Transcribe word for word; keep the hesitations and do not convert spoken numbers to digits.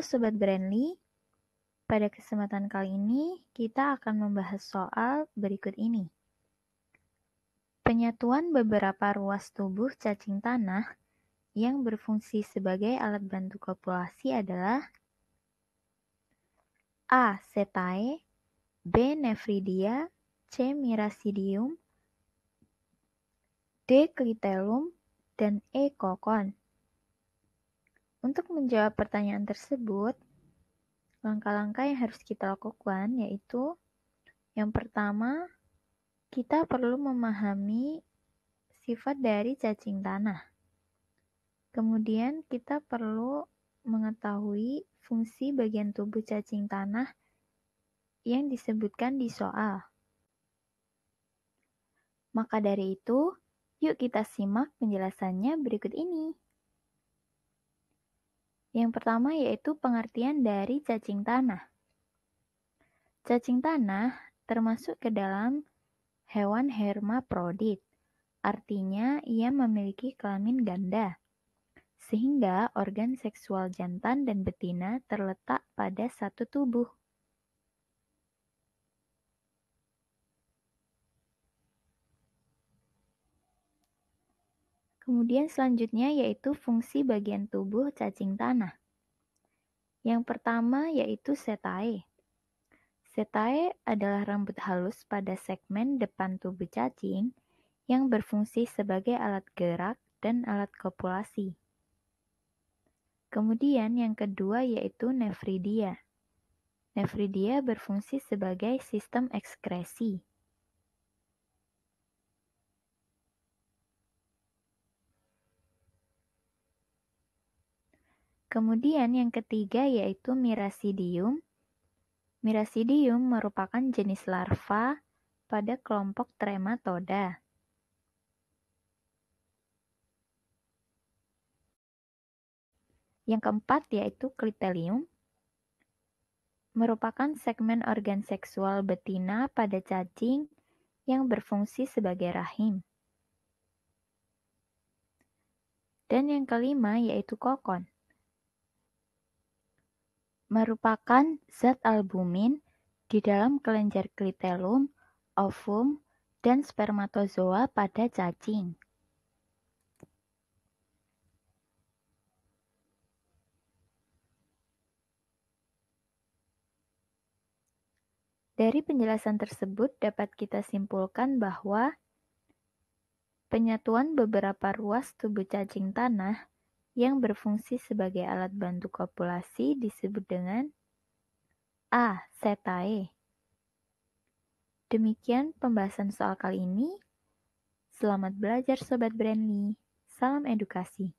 Halo Sobat Brandly, pada kesempatan kali ini kita akan membahas soal berikut ini. Penyatuan beberapa ruas tubuh cacing tanah yang berfungsi sebagai alat bantu kopulasi adalah A. Setae, B. Nefridia, C. Miracidium, D. Klitelum, dan E. Kokon. Untuk menjawab pertanyaan tersebut, langkah-langkah yang harus kita lakukan yaitu yang pertama, kita perlu memahami sifat dari cacing tanah. Kemudian kita perlu mengetahui fungsi bagian tubuh cacing tanah yang disebutkan di soal. Maka dari itu, yuk kita simak penjelasannya berikut ini. Yang pertama yaitu pengertian dari cacing tanah. Cacing tanah termasuk ke dalam hewan hermaprodit, artinya ia memiliki kelamin ganda, sehingga organ seksual jantan dan betina terletak pada satu tubuh. Kemudian selanjutnya yaitu fungsi bagian tubuh cacing tanah. Yang pertama yaitu setae. Setae adalah rambut halus pada segmen depan tubuh cacing yang berfungsi sebagai alat gerak dan alat kopulasi. Kemudian yang kedua yaitu nefridia. Nefridia berfungsi sebagai sistem ekskresi. Kemudian yang ketiga yaitu miracidium. Miracidium merupakan jenis larva pada kelompok trematoda. Yang keempat yaitu klitelium. Merupakan segmen organ seksual betina pada cacing yang berfungsi sebagai rahim. Dan yang kelima yaitu kokon. Merupakan zat albumin di dalam kelenjar klitelum, ovum, dan spermatozoa pada cacing. Dari penjelasan tersebut dapat kita simpulkan bahwa penyatuan beberapa ruas tubuh cacing tanah yang berfungsi sebagai alat bantu kopulasi disebut dengan A. Setae. Demikian pembahasan soal kali ini. Selamat belajar Sobat Brandly. Salam edukasi.